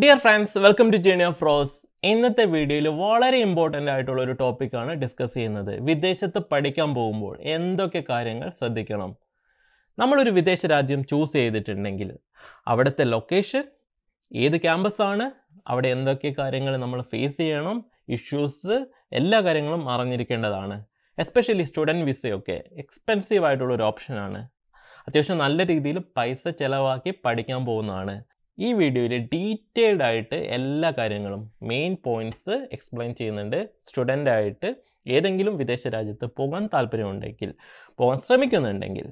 Dear friends, welcome to Journey of Rose. In this video, very important topic is discussed. വിദേശത്ത് പഠിക്കാൻ പോകുമ്പോൾ എന്തൊക്കെ കാര്യങ്ങൾ ശ്രദ്ധിക്കണം. നമ്മൾ ഒരു വിദേശ രാജ്യം ചൂസ് ചെയ്തിട്ടുണ്ടെങ്കിൽ അവിടത്തെ ലൊക്കേഷൻ, ഏത് ക്യാമ്പസ് ആണ്, അവിടെ എന്തൊക്കെ കാര്യങ്ങൾ നമ്മൾ ഫേസ് ചെയ്യണം, ഇഷ്യൂസ് എല്ലാ കാര്യങ്ങളും അറിഞ്ഞിരിക്കേണ്ടതാണ്. എസ്പെഷ്യലി സ്റ്റുഡന്റ് വിസയൊക്കെ എക്സ്പെൻസീവ് ആയിട്ടുള്ള ഒരു ഓപ്ഷൻ ആണ്. അത്യാവശ്യം നല്ല രീതിയിൽ പൈസ ചിലവാക്കി പഠിക്കാൻ പോകുന്നതാണ്. ഈ വീഡിയോയിലെ ഡീറ്റെയിൽഡ് ആയിട്ട് എല്ലാ കാര്യങ്ങളും മെയിൻ പോയിന്റ്സ് എക്സ്പ്ലെയിൻ ചെയ്യുന്നുണ്ട്. സ്റ്റുഡൻ്റ് ആയിട്ട് ഏതെങ്കിലും വിദേശ രാജ്യത്ത് പോകാൻ താല്പര്യമുണ്ടെങ്കിൽ, പോകാൻ ശ്രമിക്കുന്നുണ്ടെങ്കിൽ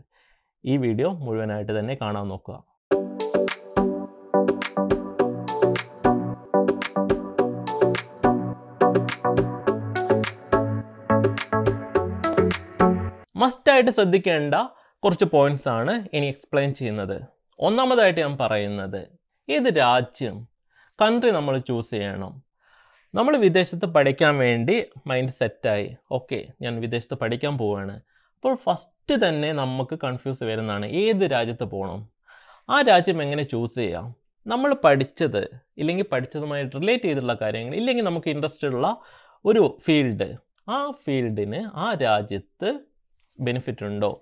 ഈ വീഡിയോ മുഴുവനായിട്ട് തന്നെ കാണാൻ നോക്കുക. മസ്റ്റായിട്ട് ശ്രദ്ധിക്കേണ്ട കുറച്ച് പോയിന്റ്സ് ആണ് ഇനി എക്സ്പ്ലെയിൻ ചെയ്യുന്നത്. ഒന്നാമതായിട്ട് ഞാൻ പറയുന്നത് ഏത് രാജ്യം, കൺട്രി നമ്മൾ ചൂസ് ചെയ്യണം. നമ്മൾ വിദേശത്ത് പഠിക്കാൻ വേണ്ടി മൈൻഡ് സെറ്റായി, ഓക്കെ ഞാൻ വിദേശത്ത് പഠിക്കാൻ പോവുകയാണ്. അപ്പോൾ ഫസ്റ്റ് തന്നെ നമുക്ക് കൺഫ്യൂസ് വരുന്നതാണ് ഏത് രാജ്യത്ത് പോകണം, ആ രാജ്യം എങ്ങനെ ചൂസ് ചെയ്യാം, നമ്മൾ പഠിച്ചത് ഇല്ലെങ്കിൽ പഠിച്ചതുമായിട്ട് റിലേറ്റ് ചെയ്തിട്ടുള്ള കാര്യങ്ങൾ, ഇല്ലെങ്കിൽ നമുക്ക് ഇൻട്രസ്റ്റ് ഉള്ള ഒരു ഫീൽഡ്, ആ ഫീൽഡിന് ആ രാജ്യത്ത് ബെനിഫിറ്റ് ഉണ്ടോ,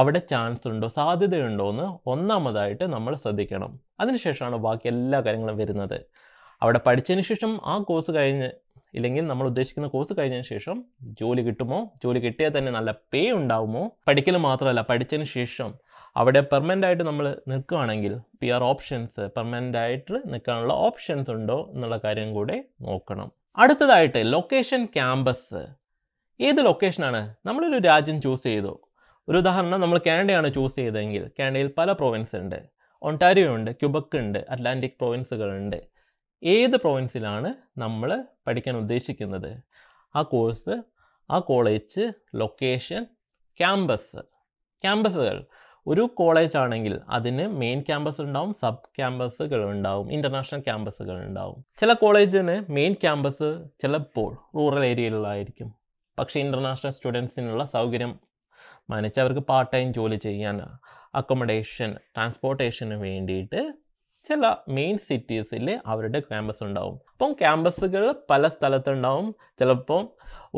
അവിടെ ചാൻസ് ഉണ്ടോ, സാധ്യതയുണ്ടോ എന്ന് ഒന്നാമതായിട്ട് നമ്മൾ ശ്രദ്ധിക്കണം. അതിനുശേഷമാണ് ബാക്കി എല്ലാ കാര്യങ്ങളും വരുന്നത്. അവിടെ പഠിച്ചതിന് ശേഷം ആ കോഴ്സ് കഴിഞ്ഞ്, ഇല്ലെങ്കിൽ നമ്മൾ ഉദ്ദേശിക്കുന്ന കോഴ്സ് കഴിഞ്ഞതിന് ശേഷം ജോലി കിട്ടുമോ, ജോലി കിട്ടിയാൽ തന്നെ നല്ല പേ ഉണ്ടാവുമോ, പഠിക്കൽ മാത്രമല്ല പഠിച്ചതിന് ശേഷം അവിടെ പെർമനൻ്റ് ആയിട്ട് നമ്മൾ നിൽക്കുകയാണെങ്കിൽ PR ഓപ്ഷൻസ്, പെർമനൻ്റ് ആയിട്ട് നിൽക്കാനുള്ള ഓപ്ഷൻസ് ഉണ്ടോ എന്നുള്ള കാര്യം കൂടെ നോക്കണം. അടുത്തതായിട്ട് ലൊക്കേഷൻ, ക്യാമ്പസ്. ഏത് ലൊക്കേഷനാണ് നമ്മളൊരു രാജ്യം ചൂസ് ചെയ്തു. ഒരു ഉദാഹരണം, നമ്മൾ കാനഡയാണ് ചൂസ് ചെയ്തതെങ്കിൽ കാനഡയിൽ പല പ്രൊവിൻസ് ഉണ്ട്. ഒണ്ടാരിയോ ഉണ്ട്, ക്യുബക്ക് ഉണ്ട്, അറ്റ്ലാന്റിക് പ്രൊവിൻസുകളുണ്ട്. ഏത് പ്രൊവിൻസിലാണ് നമ്മൾ പഠിക്കാൻ ഉദ്ദേശിക്കുന്നത്, ആ കോഴ്സ്, ആ കോളേജ്, ലൊക്കേഷൻ, ക്യാമ്പസുകൾ. ഒരു കോളേജ് ആണെങ്കിൽ അതിന് മെയിൻ ക്യാമ്പസ് ഉണ്ടാവും, സബ് ക്യാമ്പസുകൾ ഉണ്ടാവും, ഇൻ്റർനാഷണൽ ക്യാമ്പസുകൾ ഉണ്ടാവും. ചില കോളേജിന് മെയിൻ ക്യാമ്പസ് ചിലപ്പോൾ റൂറൽ ഏരിയയിലായിരിക്കും, പക്ഷേ ഇൻ്റർനാഷണൽ സ്റ്റുഡൻസിനുള്ള സൗകര്യം മാനിച്ച് അവർക്ക് പാർട്ട് ടൈം ജോലി ചെയ്യാൻ, അക്കോമഡേഷൻ, ട്രാൻസ്പോർട്ടേഷന് വേണ്ടിയിട്ട് ചില മെയിൻ സിറ്റീസിൽ അവരുടെ ക്യാമ്പസ് ഉണ്ടാവും. അപ്പം ക്യാമ്പസുകൾ പല സ്ഥലത്തുണ്ടാവും, ചിലപ്പം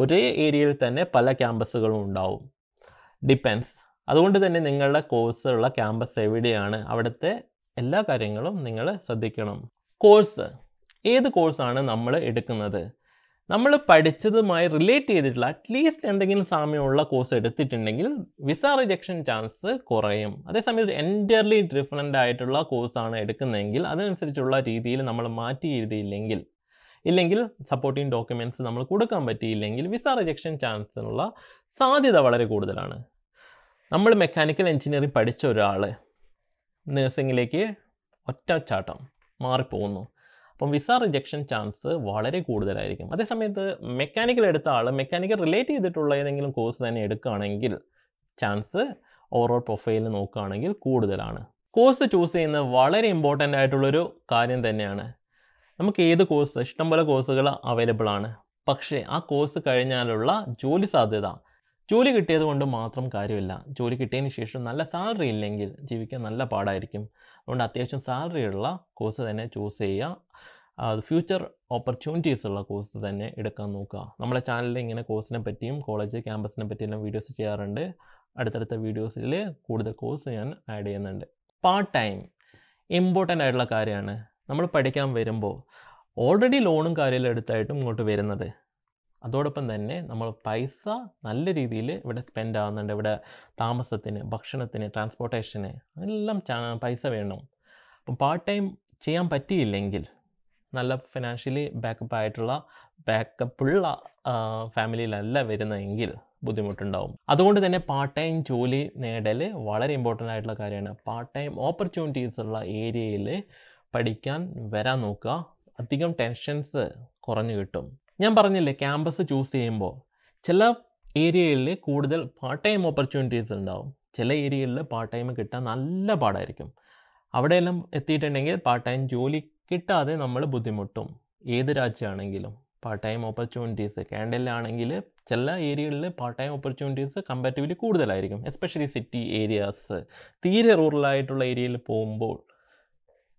ഒരേ ഏരിയയിൽ തന്നെ പല ക്യാമ്പസുകളും ഉണ്ടാവും, ഡിപ്പെൻസ്. അതുകൊണ്ട് തന്നെ നിങ്ങളുടെ കോഴ്സുള്ള ക്യാമ്പസ് എവിടെയാണ്, അവിടുത്തെ എല്ലാ കാര്യങ്ങളും നിങ്ങൾ ശ്രദ്ധിക്കണം. കോഴ്സ്, ഏത് കോഴ്സാണ് നമ്മൾ എടുക്കുന്നത്, നമ്മൾ പഠിച്ചതുമായി റിലേറ്റ് ചെയ്തിട്ടുള്ള അറ്റ്ലീസ്റ്റ് എന്തെങ്കിലും സാമ്യമുള്ള കോഴ്സ് എടുത്തിട്ടുണ്ടെങ്കിൽ വിസ റിജക്ഷൻ ചാൻസ് കുറയും. അതേസമയത്ത് എൻറ്റയർലി ഡിഫറൻ്റ് ആയിട്ടുള്ള കോഴ്സാണ് എടുക്കുന്നതെങ്കിൽ അതിനനുസരിച്ചുള്ള രീതിയിൽ നമ്മൾ മാറ്റി എഴുതിയില്ലെങ്കിൽ, ഇല്ലെങ്കിൽ സപ്പോർട്ടിങ് ഡോക്യുമെൻറ്റ്സ് നമ്മൾ കൊടുക്കാൻ പറ്റിയില്ലെങ്കിൽ വിസ റിജക്ഷൻ ചാൻസിനുള്ള സാധ്യത വളരെ കൂടുതലാണ്. നമ്മൾ മെക്കാനിക്കൽ എഞ്ചിനീയറിംഗ് പഠിച്ച ഒരാൾ നേഴ്സിങ്ങിലേക്ക് ഒറ്റച്ചാട്ടം മാറിപ്പോകുന്നു, അപ്പം വിസ റിജക്ഷൻ ചാൻസ് വളരെ കൂടുതലായിരിക്കും. അതേസമയത്ത് മെക്കാനിക്കൽ എടുത്ത ആൾ മെക്കാനിക്കൽ റിലേറ്റ് ചെയ്തിട്ടുള്ള ഏതെങ്കിലും കോഴ്സ് തന്നെ എടുക്കുകയാണെങ്കിൽ ചാൻസ് ഓവറോൾ പ്രൊഫൈലിൽ നോക്കുകയാണെങ്കിൽ കൂടുതലാണ്. കോഴ്സ് ചൂസ് ചെയ്യുന്നത് വളരെ ഇമ്പോർട്ടൻ്റ് ആയിട്ടുള്ളൊരു കാര്യം തന്നെയാണ്. നമുക്ക് ഏത് കോഴ്സ്, ഇഷ്ടംപോലെ കോഴ്സുകൾ അവൈലബിൾ ആണ്, പക്ഷേ ആ കോഴ്സ് കഴിഞ്ഞാലുള്ള ജോലി സാധ്യത, ജോലി കിട്ടിയത് കൊണ്ട് മാത്രം കാര്യമില്ല. ജോലി കിട്ടിയതിന് ശേഷം നല്ല സാലറി ഇല്ലെങ്കിൽ ജീവിക്കാൻ നല്ല പാടായിരിക്കും. അതുകൊണ്ട് അത്യാവശ്യം സാലറിയുള്ള കോഴ്സ് തന്നെ ചൂസ് ചെയ്യുക, അത് ഫ്യൂച്ചർ ഓപ്പർച്യൂണിറ്റീസ് ഉള്ള കോഴ്സ് തന്നെ എടുക്കാൻ നോക്കുക. നമ്മുടെ ചാനലിൽ ഇങ്ങനെ കോഴ്സിനെ പറ്റിയും കോളേജ് ക്യാമ്പസിനെ പറ്റിയെല്ലാം വീഡിയോസ് ചെയ്യാറുണ്ട്. അടുത്തടുത്ത വീഡിയോസിൽ കൂടുതൽ കോഴ്സ് ഞാൻ ആഡ് ചെയ്യുന്നുണ്ട്. പാർട്ട് ടൈം ഇമ്പോർട്ടൻ്റ് ആയിട്ടുള്ള കാര്യമാണ്. നമ്മൾ പഠിക്കാൻ വരുമ്പോൾ ഓൾറെഡി ലോണും കാര്യമെല്ലാം എടുത്തായിട്ടും ഇങ്ങോട്ട് വരുന്നത്, അതോടൊപ്പം തന്നെ നമ്മൾ പൈസ നല്ല രീതിയിൽ ഇവിടെ സ്പെൻഡ് ആവുന്നുണ്ട്. ഇവിടെ താമസത്തിന്, ഭക്ഷണത്തിന്, ട്രാൻസ്പോർട്ടേഷന് എല്ലാം പൈസ വേണം. അപ്പം പാർട്ട് ടൈം ചെയ്യാൻ പറ്റിയില്ലെങ്കിൽ നല്ല ഫിനാൻഷ്യലി ബാക്കപ്പുള്ള ഫാമിലിയിലല്ല വരുന്നതെങ്കിൽ ബുദ്ധിമുട്ടുണ്ടാവും. അതുകൊണ്ട് തന്നെ പാർട്ട് ടൈം ജോലി നേടൽ വളരെ ഇമ്പോർട്ടൻ്റ് ആയിട്ടുള്ള കാര്യമാണ്. പാർട്ട് ടൈം ഓപ്പർച്യൂണിറ്റീസ് ഉള്ള ഏരിയയിൽ പഠിക്കാൻ വരാൻ നോക്കുക, അധികം ടെൻഷൻസ് കുറഞ്ഞു കിട്ടും. ഞാൻ പറഞ്ഞില്ലേ ക്യാമ്പസ് ചൂസ് ചെയ്യുമ്പോൾ ചില ഏരിയയിൽ കൂടുതൽ പാർട്ട് ടൈം ഓപ്പർച്യൂണിറ്റീസ് ഉണ്ടാവും, ചില ഏരിയയിൽ പാർട്ട് ടൈം കിട്ടാൻ നല്ല പാടായിരിക്കും. അവിടെയെല്ലാം എത്തിയിട്ടുണ്ടെങ്കിൽ പാർട്ട് ടൈം ജോലി കിട്ടാതെ നമ്മൾ ബുദ്ധിമുട്ടും. ഏത് രാജ്യമാണെങ്കിലും പാർട്ട് ടൈം ഓപ്പർച്യൂണിറ്റീസ്, കാനഡയിലാണെങ്കിൽ ചില ഏരിയകളിൽ പാർട്ട് ടൈം ഓപ്പർച്യൂണിറ്റീസ് കമ്പാരിറ്റീവ്ലി കൂടുതലായിരിക്കും, എസ്പെഷ്യലി സിറ്റി ഏരിയാസ്. തീരെ റൂറലായിട്ടുള്ള ഏരിയയിൽ പോകുമ്പോൾ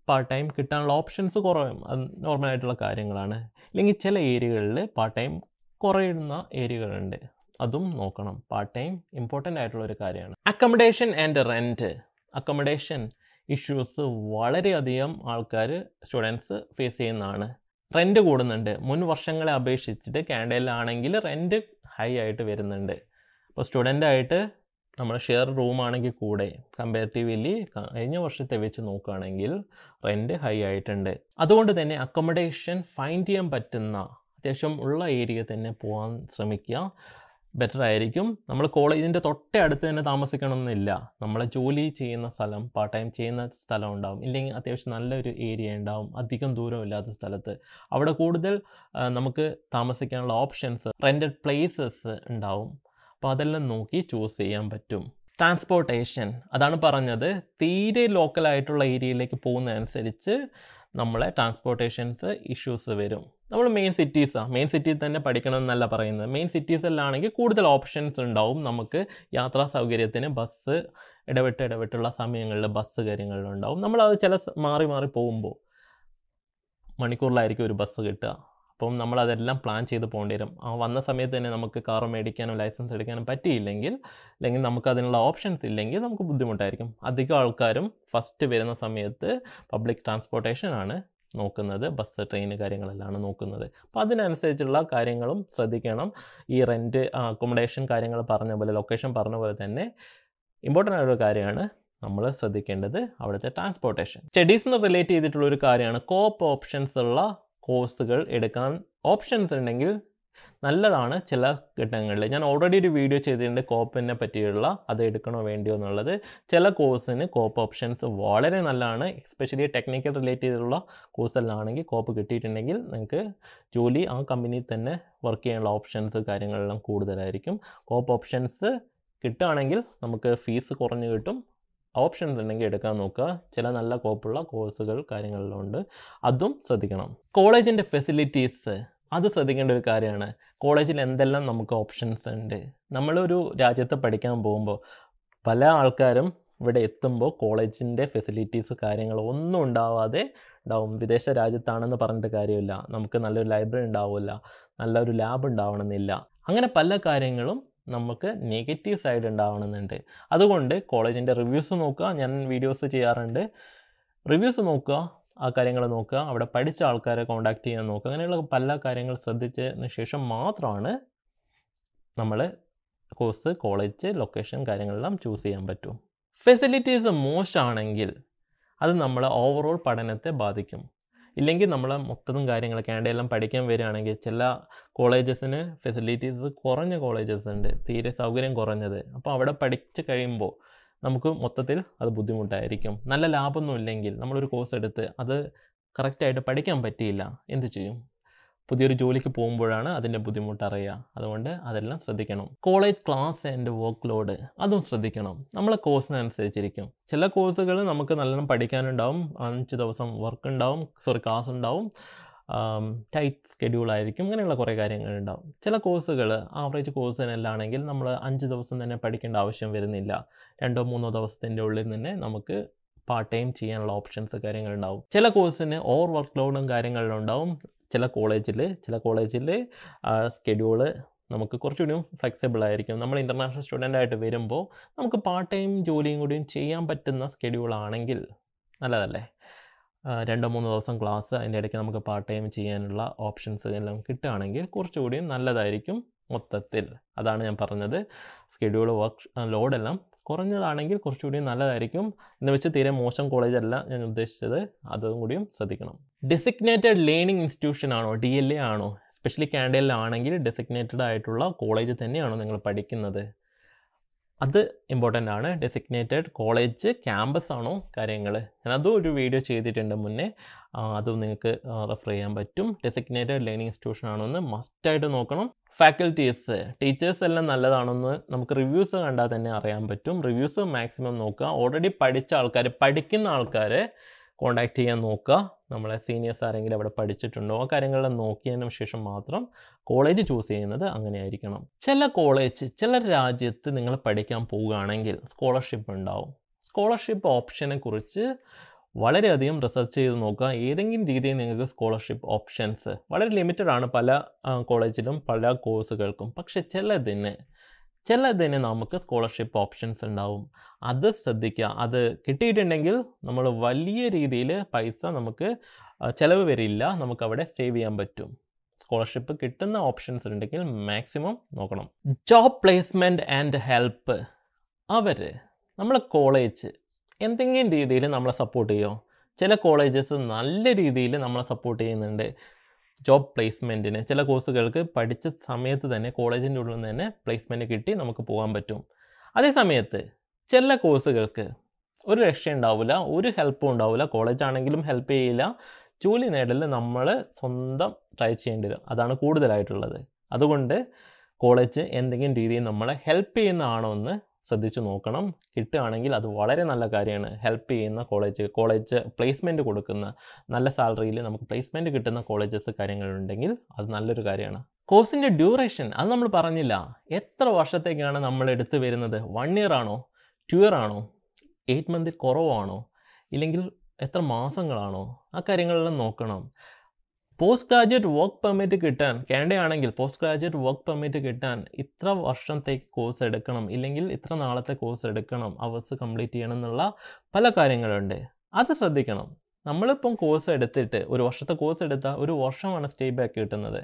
part-time kittan options korayam. Normal aittulla karyangalana. Illengi chela areagalile part-time korayidna areagal undu. Adum nokkanam. Part-time important aittulla oru karyana. Accommodation and rent. Accommodation issues valare adhigam aalkar students face cheyyunnanu. Rent കൂടുന്നുണ്ട് മുൻ വർഷങ്ങളെ അപേക്ഷിച്ചിട്ട് കാനഡയിൽ ആണെങ്കിൽ rent high ആയിട്ട് വരുന്നുണ്ട് അപ്പോൾ student ആയിട്ട് നമ്മൾ ഷെയർ റൂം ആണെങ്കിൽ കൂടെ കംപാരിറ്റീവ്ലി കഴിഞ്ഞ വർഷത്തെ വെച്ച് നോക്കുകയാണെങ്കിൽ rent ഹൈ ആയിട്ടുണ്ട് അതുകൊണ്ട് തന്നെ അക്കോമഡേഷൻ ഫൈൻഡ് ചെയ്യാൻ പറ്റുന്ന അത്യാവശ്യം ഉള്ള ഏരിയ തന്നെ പോകാൻ ശ്രമിക്കുക ബെറ്റർ ആയിരിക്കും നമ്മൾ കോളേജിന്റെ തൊട്ടേ അടുത്ത് തന്നെ താമസിക്കണമെന്നില്ല നമ്മൾ ജോലി ചെയ്യുന്ന സ്ഥലം പാർട്ട് ടൈം ചെയ്യുന്ന സ്ഥലം ഉണ്ടാവും ഇല്ലെങ്കിൽ അത്യാവശ്യം നല്ലൊരു ഏരിയ ഉണ്ടാവും അധികം ദൂരം ഇല്ലാത്ത സ്ഥലത്ത് അവിടെ കൂടുതൽ നമുക്ക് താമസിക്കാനുള്ള ഓപ്ഷൻസ് റെന്റഡ് പ്ലേസസ് ഉണ്ടാവും അപ്പോൾ അതെല്ലാം നോക്കി ചൂസ് ചെയ്യാൻ പറ്റും ട്രാൻസ്പോർട്ടേഷൻ അതാണ് പറഞ്ഞത് തീരെ ലോക്കൽ ആയിട്ടുള്ള ഏരിയയിലേക്ക് പോകുന്ന അനുസരിച്ച് നമ്മളെ ട്രാൻസ്പോർട്ടേഷൻസ് ഇഷ്യൂസ് വരും നമ്മൾ മെയിൻ സിറ്റിയിൽ തന്നെ പഠിക്കണം എന്നല്ല പറയുന്നത് മെയിൻ സിറ്റീസിലാണെങ്കിൽ കൂടുതൽ ഓപ്ഷൻസ് ഉണ്ടാവും നമുക്ക് യാത്രാ സൗകര്യത്തിന് ബസ് ഇടവിട്ടുള്ള സമയങ്ങളിൽ ബസ് കാര്യങ്ങളുണ്ടാവും നമ്മൾ അത് ചില മാറി പോകുമ്പോൾ മണിക്കൂറിലായിരിക്കും ഒരു ബസ് കിട്ടുക അപ്പോൾ നമ്മൾ അതെല്ലാം പ്ലാൻ ചെയ്ത് പോകേണ്ടി വരും ആ വന്ന സമയത്ത് തന്നെ നമുക്ക് കാർ മേടിക്കാനോ ലൈസൻസ് എടുക്കാനോ പറ്റിയില്ലെങ്കിൽ അല്ലെങ്കിൽ നമുക്ക് അതിനുള്ള ഓപ്ഷൻസ് ഇല്ലെങ്കിൽ നമുക്ക് ബുദ്ധിമുട്ടായിരിക്കും അധികം ആൾക്കാരും ഫസ്റ്റ് വരുന്ന സമയത്ത് പബ്ലിക് ട്രാൻസ്പോർട്ടേഷനാണ് നോക്കുന്നത് ബസ് ട്രെയിൻ കാര്യങ്ങളെല്ലാം നോക്കുന്നത് അപ്പോൾ അതിനനുസരിച്ചുള്ള കാര്യങ്ങളും ശ്രദ്ധിക്കണം ഈ റെൻറ്റ് അക്കോമഡേഷൻ കാര്യങ്ങൾ പറഞ്ഞ പോലെ ലൊക്കേഷൻ പറഞ്ഞ പോലെ തന്നെ ഇമ്പോർട്ടൻ്റ് ആയൊരു കാര്യമാണ് നമ്മൾ ശ്രദ്ധിക്കേണ്ടത് അവിടുത്തെ ട്രാൻസ്പോർട്ടേഷൻ സ്റ്റഡീസിന് റിലേറ്റ് ചെയ്തിട്ടുള്ള ഒരു കാര്യമാണ് കോപ്പ് ഓപ്ഷൻസ് ഉള്ള കോഴ്സുകൾ എടുക്കാൻ ഓപ്ഷൻസ് ഉണ്ടെങ്കിൽ നല്ലതാണ് ചില ഘട്ടങ്ങളിൽ ഞാൻ ഓൾറെഡി ഒരു വീഡിയോ ചെയ്തിട്ടുണ്ട് കോപ്പിനെ പറ്റിയുള്ള അത് എടുക്കണോ വേണ്ടിയോ എന്നുള്ളത് ചില കോഴ്സിന് കോപ്പ് ഓപ്ഷൻസ് വളരെ നല്ലതാണ് എസ്പെഷ്യലി ടെക്നിക്കൽ റിലേറ്റ് ചെയ്തിട്ടുള്ള കോഴ്സെല്ലാമാണെങ്കിൽ കോപ്പ് കിട്ടിയിട്ടുണ്ടെങ്കിൽ നിങ്ങൾക്ക് ജോലി ആ കമ്പനിയിൽ തന്നെ വർക്ക് ചെയ്യാനുള്ള ഓപ്ഷൻസ് കാര്യങ്ങളെല്ലാം കൂടുതലായിരിക്കും കോപ്പ് ഓപ്ഷൻസ് കിട്ടുകയാണെങ്കിൽ നമുക്ക് ഫീസ് കുറഞ്ഞു കിട്ടും ഓപ്ഷൻസ് ഉണ്ടെങ്കിൽ എടുക്കാൻ നോക്കുക ചില നല്ല കോപ്പുള്ള കോഴ്സുകൾ കാര്യങ്ങളിലും ഉണ്ട് അതും ശ്രദ്ധിക്കണം കോളേജിൻ്റെ ഫെസിലിറ്റീസ് അത് ശ്രദ്ധിക്കേണ്ട ഒരു കാര്യമാണ് കോളേജിൽ എന്തെല്ലാം നമുക്ക് ഓപ്ഷൻസ് ഉണ്ട് നമ്മളൊരു രാജ്യത്ത് പഠിക്കാൻ പോകുമ്പോൾ പല ആൾക്കാരും ഇവിടെ എത്തുമ്പോൾ കോളേജിൻ്റെ ഫെസിലിറ്റീസ് കാര്യങ്ങളൊന്നും ഉണ്ടാവും വിദേശ രാജ്യത്താണെന്ന് പറഞ്ഞിട്ട് കാര്യമില്ല നമുക്ക് നല്ലൊരു ലൈബ്രറി ഉണ്ടാവില്ല നല്ലൊരു ലാബ് ഉണ്ടാവണമെന്നില്ല അങ്ങനെ പല കാര്യങ്ങളും നമുക്ക് നെഗറ്റീവ് സൈഡ് ഉണ്ടാവണമെന്നുണ്ട് അതുകൊണ്ട് കോളേജിൻ്റെ റിവ്യൂസ് നോക്കുക ഞാൻ വീഡിയോസ് ചെയ്യാറുണ്ട് റിവ്യൂസ് നോക്കുക ആ കാര്യങ്ങൾ നോക്കുക അവിടെ പഠിച്ച ആൾക്കാരെ കോൺടാക്ട് ചെയ്യാൻ നോക്കുക അങ്ങനെയുള്ള പല കാര്യങ്ങൾ ശ്രദ്ധിച്ചതിന് ശേഷം മാത്രമാണ് നമ്മൾ കോഴ്സ് കോളേജ് ലൊക്കേഷൻ കാര്യങ്ങളെല്ലാം ചൂസ് ചെയ്യാൻ പറ്റും ഫെസിലിറ്റീസ് മോശമാണെങ്കിൽ അത് നമ്മളെ ഓവറോൾ പഠനത്തെ ബാധിക്കും ഇല്ലെങ്കിൽ നമ്മൾ മൊത്തം കാര്യങ്ങൾ കാനഡയെല്ലാം പഠിക്കാൻ വരികയാണെങ്കിൽ ചില കോളേജസിന് ഫെസിലിറ്റീസ് കുറഞ്ഞ കോളേജസ് ഉണ്ട് തീരെ സൗകര്യം കുറഞ്ഞത് അപ്പോൾ അവിടെ പഠിച്ച് കഴിയുമ്പോൾ നമുക്ക് മൊത്തത്തിൽ അത് ബുദ്ധിമുട്ടായിരിക്കും നല്ല ലാഭമൊന്നും ഇല്ലെങ്കിൽ നമ്മളൊരു കോഴ്സ് എടുത്ത് അത് കറക്റ്റായിട്ട് പഠിക്കാൻ പറ്റിയില്ല എന്ത് ചെയ്യും പുതിയൊരു ജോലിക്ക് പോകുമ്പോഴാണ് അതിൻ്റെ ബുദ്ധിമുട്ടറിയുക അതുകൊണ്ട് അതെല്ലാം ശ്രദ്ധിക്കണം college class and workload അതും ശ്രദ്ധിക്കണം നമ്മളെ കോഴ്സിനനുസരിച്ചിരിക്കും ചില കോഴ്സുകൾ നമുക്ക് നല്ലോണം പഠിക്കാനുണ്ടാവും 5 ദിവസം വർക്ക് ഉണ്ടാവും ക്ലാസ് ഉണ്ടാവും ടൈറ്റ് സ്കെഡ്യൂളായിരിക്കും അങ്ങനെയുള്ള കുറേ കാര്യങ്ങളുണ്ടാവും ചില കോഴ്സുകൾ ആവറേജ് കോഴ്സിനെല്ലാമാണെങ്കിൽ നമ്മൾ 5 ദിവസം തന്നെ പഠിക്കേണ്ട ആവശ്യം വരുന്നില്ല 2 or 3 ദിവസത്തിൻ്റെ ഉള്ളിൽ തന്നെ നമുക്ക് പാർട്ട് ടൈം ചെയ്യാനുള്ള ഓപ്ഷൻസ് കാര്യങ്ങളുണ്ടാവും ചില കോഴ്സിന് ഓവർ വർക്ക് ലോഡും കാര്യങ്ങളുണ്ടാവും ചില കോളേജിൽ സ്കെഡ്യൂള് നമുക്ക് കുറച്ചുകൂടിയും ഫ്ലെക്സിബിൾ ആയിരിക്കും നമ്മൾ ഇൻ്റർനാഷണൽ സ്റ്റുഡൻ്റ് ആയിട്ട് വരുമ്പോൾ നമുക്ക് പാർട്ട് ടൈം ജോലിയും കൂടിയും ചെയ്യാൻ പറ്റുന്ന സ്കെഡ്യൂളാണെങ്കിൽ നല്ലതല്ലേ 2 or 3 ദിവസം ക്ലാസ് അതിൻ്റെ ഇടയ്ക്ക് നമുക്ക് പാർട്ട് ടൈം ചെയ്യാനുള്ള ഓപ്ഷൻസ് എല്ലാം കിട്ടുകയാണെങ്കിൽ കുറച്ചുകൂടി നല്ലതായിരിക്കും മൊത്തത്തിൽ അതാണ് ഞാൻ പറഞ്ഞത് സ്കെഡ്യൂൾ വർക്ക് ലോഡെല്ലാം കുറഞ്ഞതാണെങ്കിൽ കുറച്ചുകൂടി നല്ലതായിരിക്കും എന്ന് വെച്ച് തീരെ മോശം കോളേജല്ല ഞാൻ ഉദ്ദേശിച്ചത് അതും കൂടിയും ശ്രദ്ധിക്കണം ഡെസിഗ്നേറ്റഡ് ലേണിംഗ് ഇൻസ്റ്റിറ്റ്യൂഷൻ ആണോ DLA ആണോ എസ്പെഷ്യലി കാനഡയിലാണെങ്കിൽ ഡെസിഗ്നേറ്റഡ് ആയിട്ടുള്ള കോളേജ് തന്നെയാണോ നിങ്ങൾ പഠിക്കുന്നത് അത് ഇമ്പോർട്ടൻ്റ് ആണ് ഡെസിഗ്നേറ്റഡ് കോളേജ് ക്യാമ്പസ് ആണോ കാര്യങ്ങൾ ഞാനതും ഒരു വീഡിയോ ചെയ്തിട്ടുണ്ട് മുന്നേ അതും നിങ്ങൾക്ക് റെഫർ ചെയ്യാൻ പറ്റും ഡെസിഗ്നേറ്റഡ് ലേണിംഗ് ഇൻസ്റ്റിറ്റ്യൂഷൻ ആണോ എന്ന് മസ്റ്റായിട്ട് നോക്കണം ഫാക്കൽറ്റീസ് ടീച്ചേഴ്സ് എല്ലാം നല്ലതാണെന്ന് നമുക്ക് റിവ്യൂസ് കണ്ടാൽ തന്നെ അറിയാൻ പറ്റും റിവ്യൂസ് മാക്സിമം നോക്കുക ഓൾറെഡി പഠിക്കുന്ന ആൾക്കാരെ കോൺടാക്റ്റ് ചെയ്യാൻ നോക്കുക നമ്മളെ സീനിയേഴ്സ് ആരെങ്കിലും അവിടെ പഠിച്ചിട്ടുണ്ടോ ആ കാര്യങ്ങളെല്ലാം നോക്കിയതിനു ശേഷം മാത്രം കോളേജ് ചൂസ് ചെയ്യുന്നത് അങ്ങനെയായിരിക്കണം ചില കോളേജ് ചില രാജ്യത്ത് നിങ്ങൾ പഠിക്കാൻ പോവുകയാണെങ്കിൽ സ്കോളർഷിപ്പ് ഉണ്ടാവും സ്കോളർഷിപ്പ് ഓപ്ഷനെ കുറിച്ച് വളരെയധികം റിസർച്ച് ചെയ്ത് നോക്കുക. ഏതെങ്കിലും രീതിയിൽ നിങ്ങൾക്ക് സ്കോളർഷിപ്പ് ഓപ്ഷൻസ് വളരെ ലിമിറ്റഡ് ആണ് പല കോളേജിലും പല കോഴ്സുകൾക്കും. പക്ഷേ ചിലതിന് നമുക്ക് സ്കോളർഷിപ്പ് ഓപ്ഷൻസ് ഉണ്ടാവും. അത് ശ്രദ്ധിക്കുക. അത് കിട്ടിയിട്ടുണ്ടെങ്കിൽ നമ്മൾ വലിയ രീതിയിൽ പൈസ നമുക്ക് ചിലവ് വരില്ല, നമുക്കവിടെ സേവ് ചെയ്യാൻ പറ്റും. സ്കോളർഷിപ്പ് കിട്ടുന്ന ഓപ്ഷൻസ് ഉണ്ടെങ്കിൽ മാക്സിമം നോക്കണം. Job placement and help. അവർ നമ്മളെ കോളേജ് എന്തെങ്കിലും രീതിയിൽ നമ്മളെ സപ്പോർട്ട് ചെയ്യുമോ? ചില കോളേജസ് നല്ല രീതിയിൽ നമ്മളെ സപ്പോർട്ട് ചെയ്യുന്നുണ്ട് ജോബ് പ്ലേസ്മെൻറ്റിന്. ചില കോഴ്സുകൾക്ക് പഠിച്ച സമയത്ത് തന്നെ കോളേജിൻ്റെ ഉള്ളിൽ നിന്ന് തന്നെ പ്ലേസ്മെൻറ്റ് കിട്ടി നമുക്ക് പോകാൻ പറ്റും. അതേ സമയത്ത് ചില കോഴ്സുകൾക്ക് ഒരു രക്ഷ ഉണ്ടാവില്ല, ഒരു ഹെൽപ്പും ഉണ്ടാവില്ല. കോളേജാണെങ്കിലും ഹെൽപ്പ് ചെയ്യില്ല. ജോലി നേടൽ നമ്മൾ സ്വന്തം ട്രൈ ചെയ്യേണ്ടി വരും. അതാണ് കൂടുതലായിട്ടുള്ളത്. അതുകൊണ്ട് കോളേജ് എന്തെങ്കിലും രീതിയിൽ നമ്മളെ ഹെൽപ്പ് ചെയ്യുന്നതാണോ എന്ന് ശ്രദ്ധിച്ചു നോക്കണം. കിട്ടുകയാണെങ്കിൽ അത് വളരെ നല്ല കാര്യമാണ്. ഹെൽപ്പ് ചെയ്യുന്ന കോളേജ് പ്ലേസ്മെൻറ്റ് കൊടുക്കുന്ന, നല്ല സാലറിയിൽ നമുക്ക് പ്ലേസ്മെൻറ്റ് കിട്ടുന്ന കോളേജസ് കാര്യങ്ങളുണ്ടെങ്കിൽ അത് നല്ലൊരു കാര്യമാണ്. കോഴ്സിൻ്റെ ഡ്യൂറേഷൻ അത് നമ്മൾ പറഞ്ഞില്ല. എത്ര വർഷത്തേക്കാണ് നമ്മൾ എടുത്തു വരുന്നത്? 1 year ആണോ, 2 year ആണോ, 8 month കുറവാണോ, ഇല്ലെങ്കിൽ എത്ര മാസങ്ങളാണോ? ആ കാര്യങ്ങളെല്ലാം നോക്കണം. പോസ്റ്റ് ഗ്രാജുവേറ്റ് വർക്ക് പെർമിറ്റ് കിട്ടാൻ കാനഡയാണെങ്കിൽ പോസ്റ്റ് ഗ്രാജുവേറ്റ് വർക്ക് പെർമിറ്റ് കിട്ടാൻ ഇത്ര വർഷത്തേക്ക് കോഴ്സ് എടുക്കണം, ഇല്ലെങ്കിൽ ഇത്ര നാളത്തെ കോഴ്സ് എടുക്കണം, അവേഴ്സ് കംപ്ലീറ്റ് ചെയ്യണം എന്നുള്ള പല കാര്യങ്ങളുണ്ട്. അത് ശ്രദ്ധിക്കണം. നമ്മളിപ്പം കോഴ്സ് എടുത്തിട്ട് ഒരു വർഷത്തെ കോഴ്സ് എടുത്താൽ 1 വർഷമാണ് സ്റ്റേ ബാക്ക് കിട്ടുന്നത്.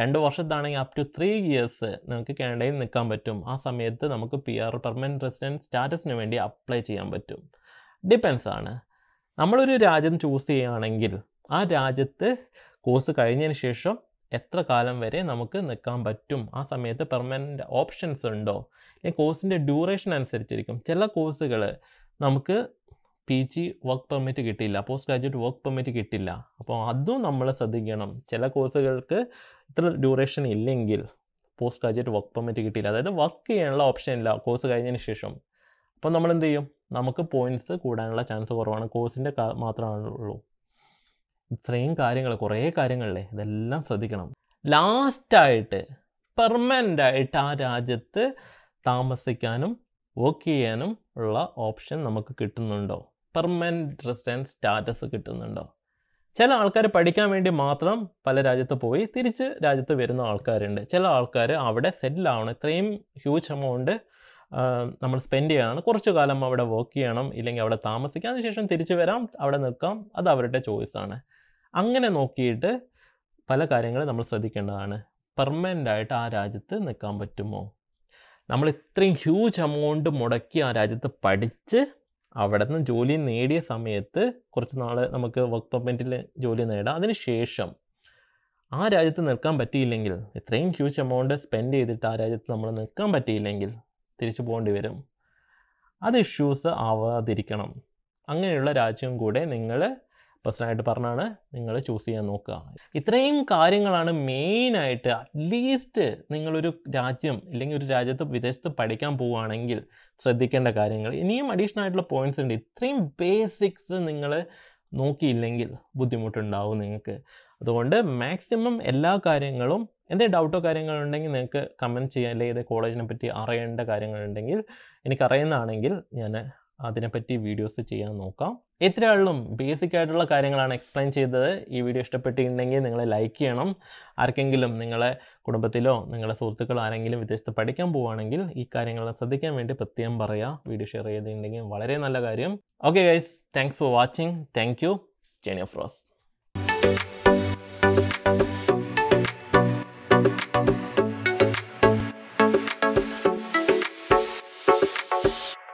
2 വർഷത്താണെങ്കിൽ അപ് ടു 3 years നമുക്ക് കാനഡയിൽ നിൽക്കാൻ പറ്റും. ആ സമയത്ത് നമുക്ക് PR പെർമനൻറ്റ് റെസിഡൻറ്റ് സ്റ്റാറ്റസിന് വേണ്ടി അപ്ലൈ ചെയ്യാൻ പറ്റും. ഡിപ്പെൻസ് ആണ്. നമ്മളൊരു രാജ്യം ചൂസ് ചെയ്യുകയാണെങ്കിൽ ആ രാജ്യത്ത് കോഴ്സ് കഴിഞ്ഞതിന് ശേഷം എത്ര കാലം വരെ നമുക്ക് നിൽക്കാൻ പറ്റും, ആ സമയത്ത് പെർമനൻ്റ് ഓപ്ഷൻസ് ഉണ്ടോ, അല്ലെങ്കിൽ കോഴ്സിൻ്റെ ഡ്യൂറേഷൻ അനുസരിച്ചിരിക്കും. ചില കോഴ്സുകൾ നമുക്ക് PG വർക്ക് പെർമിറ്റ് കിട്ടില്ല, പോസ്റ്റ് ഗ്രാജുവേറ്റ് വർക്ക് പെർമിറ്റ് കിട്ടില്ല. അപ്പോൾ അതും നമ്മൾ ശ്രദ്ധിക്കണം. ചില കോഴ്സുകൾക്ക് ഇത്ര ഡ്യൂറേഷൻ ഇല്ലെങ്കിൽ പോസ്റ്റ് ഗ്രാജുവേറ്റ് വർക്ക് പെർമിറ്റ് കിട്ടില്ല, അതായത് വർക്ക് ചെയ്യാനുള്ള ഓപ്ഷൻ ഇല്ല കോഴ്സ് കഴിഞ്ഞതിന് ശേഷം. അപ്പോൾ നമ്മൾ എന്ത് ചെയ്യും? നമുക്ക് പോയിൻറ്റ്സ് കൂടാനുള്ള ചാൻസ് കുറവാണ്, കോഴ്സിൻ്റെ മാത്രമാണുള്ളൂ. ഇത്രയും കാര്യങ്ങൾ, കുറേ കാര്യങ്ങളിലെ ഇതെല്ലാം ശ്രദ്ധിക്കണം. ലാസ്റ്റായിട്ട് പെർമനൻ്റായിട്ട് ആ രാജ്യത്ത് താമസിക്കാനും വർക്ക് ചെയ്യാനും ഉള്ള ഓപ്ഷൻ നമുക്ക് കിട്ടുന്നുണ്ടോ, പെർമനൻറ്റ് റെസിഡൻറ്റ് സ്റ്റാറ്റസ് കിട്ടുന്നുണ്ടോ? ചില ആൾക്കാർ പഠിക്കാൻ വേണ്ടി മാത്രം പല രാജ്യത്ത് പോയി തിരിച്ച് രാജ്യത്ത് വരുന്ന ആൾക്കാരുണ്ട്. ചില ആൾക്കാർ അവിടെ സെറ്റിൽ ആവണം, ഇത്രയും ഹ്യൂജ് എമൗണ്ട് നമ്മൾ സ്പെൻഡ് ചെയ്യണം, കുറച്ച് കാലം അവിടെ വർക്ക് ചെയ്യണം, ഇല്ലെങ്കിൽ അവിടെ താമസിക്കാം, അതിനുശേഷം തിരിച്ചു വരാം, അവിടെ നിൽക്കാം. അത് അവരുടെ ചോയ്സാണ്. അങ്ങനെ നോക്കിയിട്ട് പല കാര്യങ്ങളും നമ്മൾ ശ്രദ്ധിക്കേണ്ടതാണ്. പെർമനൻ്റായിട്ട് ആ രാജ്യത്ത് നിൽക്കാൻ പറ്റുമോ? നമ്മൾ ഇത്രയും ഹ്യൂജ് എമൗണ്ട് മുടക്കി ആ രാജ്യത്ത് പഠിച്ച് അവിടെ നിന്ന് ജോലി നേടിയ സമയത്ത് കുറച്ച് നാൾ നമുക്ക് വർക്ക് പെർമിറ്റിൽ ജോലി നേടാം. അതിന് ശേഷം ആ രാജ്യത്ത് നിൽക്കാൻ പറ്റിയില്ലെങ്കിൽ, ഇത്രയും ഹ്യൂജ് എമൗണ്ട് സ്പെൻഡ് ചെയ്തിട്ട് ആ രാജ്യത്ത് നമ്മൾ നിൽക്കാൻ പറ്റിയില്ലെങ്കിൽ തിരിച്ചു പോകേണ്ടി വരും. അത് ഇഷ്യൂസ് ആവാതിരിക്കണം. അങ്ങനെയുള്ള രാജ്യവും കൂടെ നിങ്ങൾ പേഴ്സണായിട്ട് പറഞ്ഞാണ് നിങ്ങൾ ചൂസ് ചെയ്യാൻ നോക്കുക. ഇത്രയും കാര്യങ്ങളാണ് മെയിനായിട്ട്. അറ്റ്ലീസ്റ്റ് നിങ്ങളൊരു രാജ്യം ഇല്ലെങ്കിൽ ഒരു രാജ്യത്ത് വിദേശത്ത് പഠിക്കാൻ പോവുകയാണെങ്കിൽ ശ്രദ്ധിക്കേണ്ട കാര്യങ്ങൾ. ഇനിയും അഡീഷണൽ ആയിട്ടുള്ള പോയിൻറ്റ്സ് ഉണ്ട്. ഇത്രയും ബേസിക്സ് നിങ്ങൾ നോക്കിയില്ലെങ്കിൽ ബുദ്ധിമുട്ടുണ്ടാവും നിങ്ങൾക്ക്. അതുകൊണ്ട് മാക്സിമം എല്ലാ കാര്യങ്ങളും, എന്തെങ്കിലും ഡൗട്ടോ കാര്യങ്ങളുണ്ടെങ്കിൽ നിങ്ങൾക്ക് കമൻറ്റ് ചെയ്യാം. അല്ലെങ്കിൽ ഇത് കോളേജിനെ പറ്റി അറിയേണ്ട കാര്യങ്ങളുണ്ടെങ്കിൽ, എനിക്കറിയുന്നതാണെങ്കിൽ ഞാൻ അതിനെപ്പറ്റി വീഡിയോസ് ചെയ്യാൻ നോക്കാം. ഇത്രയും ബേസിക് ആയിട്ടുള്ള കാര്യങ്ങളാണ് എക്സ്പ്ലെയിൻ ചെയ്തത്. ഈ വീഡിയോ ഇഷ്ടപ്പെട്ടിട്ടുണ്ടെങ്കിൽ നിങ്ങൾ ലൈക്ക് ചെയ്യണം. ആർക്കെങ്കിലും നിങ്ങളെ കുടുംബത്തിലോ നിങ്ങളുടെ സുഹൃത്തുക്കളോ ആരെങ്കിലും വിദേശത്ത് പഠിക്കാൻ പോവുകയാണെങ്കിൽ ഈ കാര്യങ്ങൾ ശ്രദ്ധിക്കാൻ വേണ്ടി പ്രത്യേകം പറയുക. വീഡിയോ ഷെയർ ചെയ്തിട്ടുണ്ടെങ്കിൽ വളരെ നല്ല കാര്യം. Okay guys, thanks for watching. Thank you. Journey of rose.